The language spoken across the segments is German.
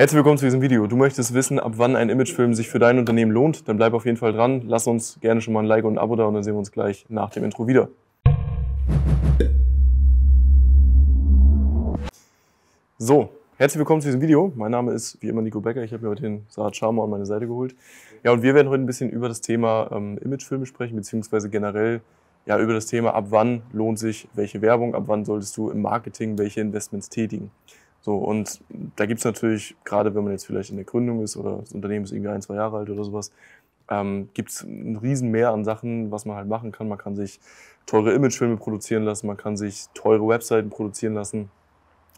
Herzlich willkommen zu diesem Video. Du möchtest wissen, ab wann ein Imagefilm sich für dein Unternehmen lohnt? Dann bleib auf jeden Fall dran. Lass uns gerne schon mal ein Like und ein Abo da und dann sehen wir uns gleich nach dem Intro wieder. So, herzlich willkommen zu diesem Video. Mein Name ist wie immer Nico Becker. Ich habe mir heute den Sahad Charme an meine Seite geholt. Ja, und wir werden heute ein bisschen über das Thema Imagefilme sprechen, beziehungsweise generell ja, über das Thema, ab wann lohnt sich welche Werbung, ab wann solltest du im Marketing welche Investments tätigen. So, und da gibt es natürlich, gerade wenn man jetzt vielleicht in der Gründung ist oder das Unternehmen ist irgendwie 1, 2 Jahre alt oder sowas, gibt es ein Riesenmeer an Sachen, was man halt machen kann. Man kann sich teure Imagefilme produzieren lassen, man kann sich teure Webseiten produzieren lassen.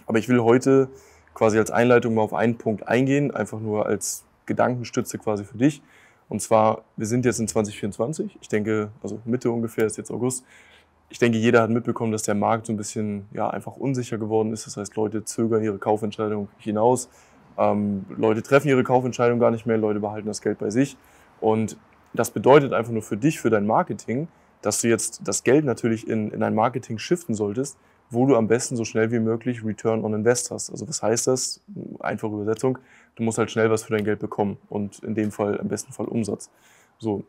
Aber ich will heute quasi als Einleitung mal auf einen Punkt eingehen, einfach nur als Gedankenstütze quasi für dich. Und zwar, wir sind jetzt in 2024, ich denke, also Mitte ungefähr ist jetzt August. Ich denke, jeder hat mitbekommen, dass der Markt so ein bisschen ja, einfach unsicher geworden ist. Das heißt, Leute zögern ihre Kaufentscheidung hinaus. Leute treffen ihre Kaufentscheidung gar nicht mehr. Leute behalten das Geld bei sich. Und das bedeutet einfach nur für dich, für dein Marketing, dass du jetzt das Geld natürlich in ein Marketing shiften solltest, wo du am besten so schnell wie möglich Return on Invest hast. Also was heißt das? Einfache Übersetzung. Du musst halt schnell was für dein Geld bekommen und in dem Fall im besten Fall Umsatz. So.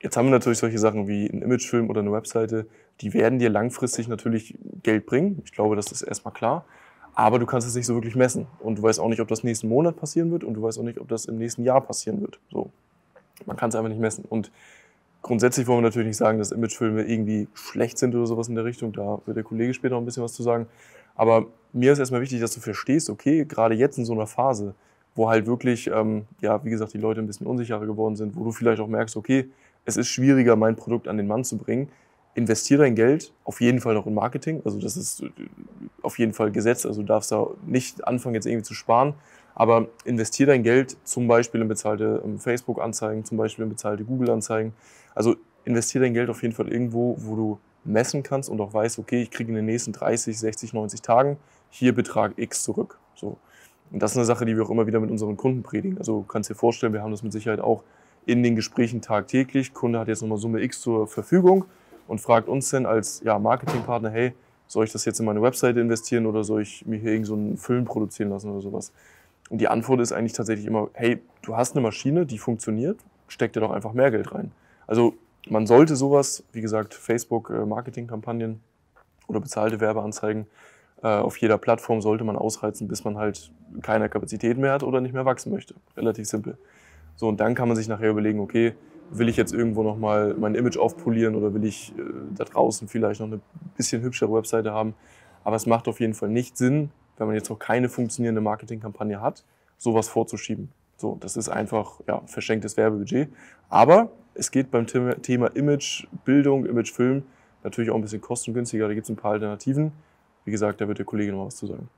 Jetzt haben wir natürlich solche Sachen wie einen Imagefilm oder eine Webseite, die werden dir langfristig natürlich Geld bringen. Ich glaube, das ist erstmal klar. Aber du kannst es nicht so wirklich messen. Und du weißt auch nicht, ob das nächsten Monat passieren wird und du weißt auch nicht, ob das im nächsten Jahr passieren wird. So. Man kann es einfach nicht messen. Und grundsätzlich wollen wir natürlich nicht sagen, dass Imagefilme irgendwie schlecht sind oder sowas in der Richtung. Da wird der Kollege später noch ein bisschen was zu sagen. Aber mir ist erstmal wichtig, dass du verstehst, okay, gerade jetzt in so einer Phase, wo halt wirklich, ja, wie gesagt, die Leute ein bisschen unsicherer geworden sind, wo du vielleicht auch merkst, okay, es ist schwieriger, mein Produkt an den Mann zu bringen. Investiere dein Geld auf jeden Fall noch in Marketing. Also das ist auf jeden Fall gesetzt. Also du darfst da nicht anfangen, jetzt irgendwie zu sparen. Aber investiere dein Geld zum Beispiel in bezahlte Facebook-Anzeigen, zum Beispiel in bezahlte Google-Anzeigen. Also investiere dein Geld auf jeden Fall irgendwo, wo du messen kannst und auch weißt, okay, ich kriege in den nächsten 30, 60, 90 Tagen hier Betrag X zurück. So. Und das ist eine Sache, die wir auch immer wieder mit unseren Kunden predigen. Also du kannst dir vorstellen, wir haben das mit Sicherheit auch in den Gesprächen tagtäglich. Kunde hat jetzt nochmal Summe X zur Verfügung und fragt uns dann als ja, Marketingpartner, hey, soll ich das jetzt in meine Webseite investieren oder soll ich mir hier irgend so einen Film produzieren lassen oder sowas? Und die Antwort ist eigentlich tatsächlich immer, hey, du hast eine Maschine, die funktioniert, steck dir doch einfach mehr Geld rein. Also man sollte sowas, wie gesagt, Facebook-Marketing-Kampagnen oder bezahlte Werbeanzeigen auf jeder Plattform sollte man ausreizen, bis man halt keine Kapazität mehr hat oder nicht mehr wachsen möchte. Relativ simpel. So, und dann kann man sich nachher überlegen, okay, will ich jetzt irgendwo nochmal mein Image aufpolieren oder will ich da draußen vielleicht noch eine bisschen hübschere Webseite haben. Aber es macht auf jeden Fall nicht Sinn, wenn man jetzt noch keine funktionierende Marketingkampagne hat, sowas vorzuschieben. So, das ist einfach ja, verschenktes Werbebudget. Aber es geht beim Thema Imagebildung, Imagefilm natürlich auch ein bisschen kostengünstiger. Da gibt es ein paar Alternativen. Wie gesagt, da wird der Kollege nochmal was zu sagen.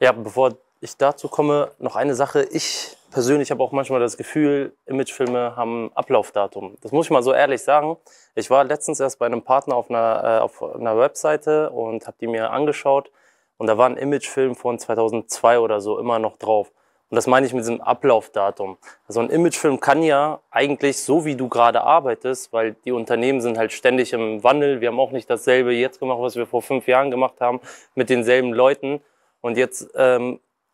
Ja, bevor ich dazu komme, noch eine Sache. Ich persönlich habe auch manchmal das Gefühl, Imagefilme haben ein Ablaufdatum. Das muss ich mal so ehrlich sagen. Ich war letztens erst bei einem Partner auf einer Webseite und habe die mir angeschaut. Und da war ein Imagefilm von 2002 oder so immer noch drauf. Und das meine ich mit diesem Ablaufdatum. Also ein Imagefilm kann ja eigentlich so, wie du gerade arbeitest, weil die Unternehmen sind halt ständig im Wandel. Wir haben auch nicht dasselbe jetzt gemacht, was wir vor 5 Jahren gemacht haben, mit denselben Leuten. Und jetzt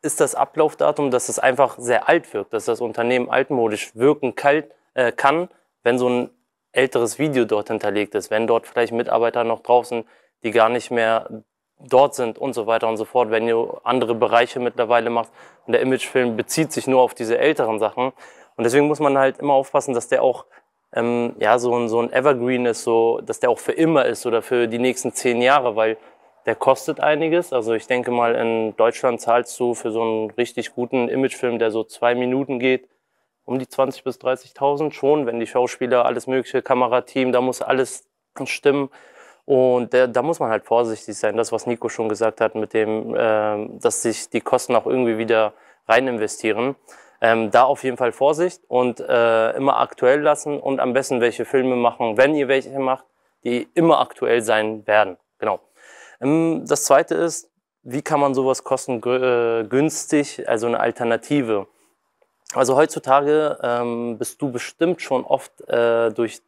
ist das Ablaufdatum, dass es einfach sehr alt wirkt, dass das Unternehmen altmodisch wirken kann, wenn so ein älteres Video dort hinterlegt ist, wenn dort vielleicht Mitarbeiter noch draußen, die gar nicht mehr dort sind und so weiter und so fort, wenn du andere Bereiche mittlerweile machst und der Imagefilm bezieht sich nur auf diese älteren Sachen. Und deswegen muss man halt immer aufpassen, dass der auch ja, so ein Evergreen ist, so, dass der auch für immer ist oder für die nächsten 10 Jahre, weil der kostet einiges. Also ich denke mal, in Deutschland zahlst du für so einen richtig guten Imagefilm, der so 2 Minuten geht, um die 20.000 bis 30.000 schon, wenn die Schauspieler, alles mögliche, Kamerateam, da muss alles stimmen. Und da muss man halt vorsichtig sein. Das, was Nico schon gesagt hat, mit dem, dass sich die Kosten auch irgendwie wieder rein investieren. Da auf jeden Fall Vorsicht und immer aktuell lassen und am besten welche Filme machen, wenn ihr welche macht, die immer aktuell sein werden. Genau. Das zweite ist, wie kann man sowas kostengünstig, also eine Alternative. Also heutzutage bist du bestimmt schon oft durch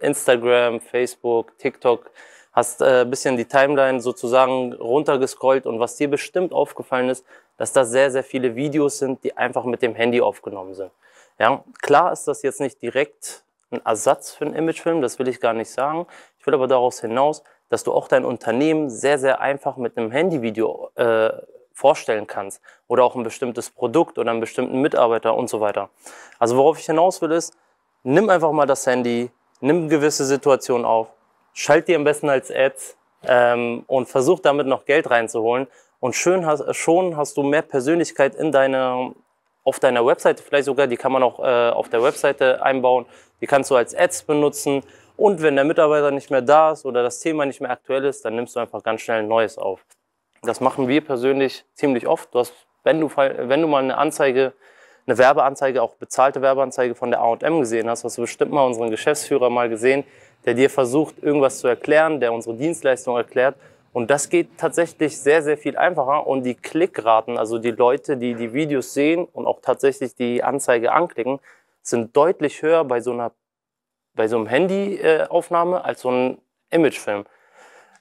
Instagram, Facebook, TikTok, hast ein bisschen die Timeline sozusagen runtergescrollt und was dir bestimmt aufgefallen ist, dass das sehr, sehr viele Videos sind, die einfach mit dem Handy aufgenommen sind. Ja, klar ist das jetzt nicht direkt ein Ersatz für einen Imagefilm, das will ich gar nicht sagen. Ich will aber daraus hinaus, dass du auch dein Unternehmen sehr, sehr einfach mit einem Handyvideo vorstellen kannst oder auch ein bestimmtes Produkt oder einen bestimmten Mitarbeiter und so weiter. Also worauf ich hinaus will ist, nimm einfach mal das Handy, nimm gewisse Situationen auf, schalt die am besten als Ads und versuch damit noch Geld reinzuholen und schon hast du mehr Persönlichkeit in auf deiner Webseite vielleicht sogar, die kann man auch auf der Webseite einbauen, die kannst du als Ads benutzen und wenn der Mitarbeiter nicht mehr da ist oder das Thema nicht mehr aktuell ist, dann nimmst du einfach ganz schnell ein neues auf. Das machen wir persönlich ziemlich oft. Du hast, wenn du mal eine Werbeanzeige, auch bezahlte Werbeanzeige von der A&M gesehen hast, hast du bestimmt mal unseren Geschäftsführer mal gesehen, der dir versucht, irgendwas zu erklären, der unsere Dienstleistung erklärt. Und das geht tatsächlich sehr, sehr viel einfacher. Und die Klickraten, also die Leute, die die Videos sehen und auch tatsächlich die Anzeige anklicken, sind deutlich höher bei so einem Handyaufnahme als so einem Imagefilm.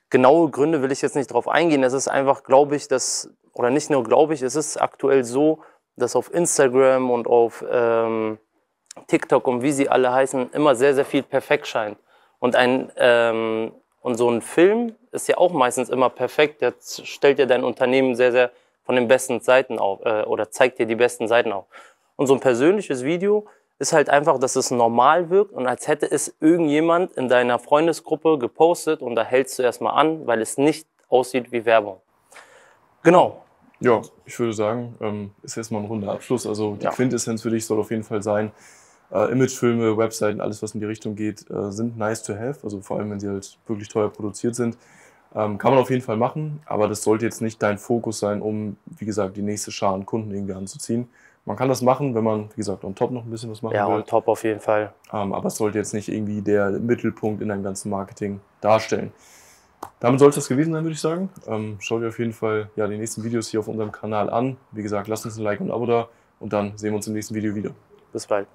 Genaue Gründe will ich jetzt nicht drauf eingehen. Es ist einfach, glaube ich, oder nicht nur glaube ich, es ist aktuell so, dass auf Instagram und auf TikTok und wie sie alle heißen, immer sehr, sehr viel perfekt scheint. Und so ein Film ist ja auch meistens immer perfekt, der stellt dir dein Unternehmen sehr, sehr von den besten Seiten auf oder zeigt dir die besten Seiten auf. Und so ein persönliches Video ist halt einfach, dass es normal wirkt und als hätte es irgendjemand in deiner Freundesgruppe gepostet und da hältst du erstmal an, weil es nicht aussieht wie Werbung. Genau. Ja, ich würde sagen, ist erstmal ein runder Abschluss. Also die Quintessenz für dich soll auf jeden Fall sein, Imagefilme, Webseiten, alles, was in die Richtung geht, sind nice to have. Also vor allem, wenn sie halt wirklich teuer produziert sind. Kann man auf jeden Fall machen, aber das sollte jetzt nicht dein Fokus sein, um, wie gesagt, die nächste Schar an Kunden irgendwie anzuziehen. Man kann das machen, wenn man, wie gesagt, on top noch ein bisschen was machen will. Ja, on top auf jeden Fall. Aber es sollte jetzt nicht irgendwie der Mittelpunkt in deinem ganzen Marketing darstellen. Damit sollte es gewesen sein, würde ich sagen. Schau dir auf jeden Fall die nächsten Videos hier auf unserem Kanal an. Wie gesagt, lasst uns ein Like und ein Abo da und dann sehen wir uns im nächsten Video wieder. Bis bald.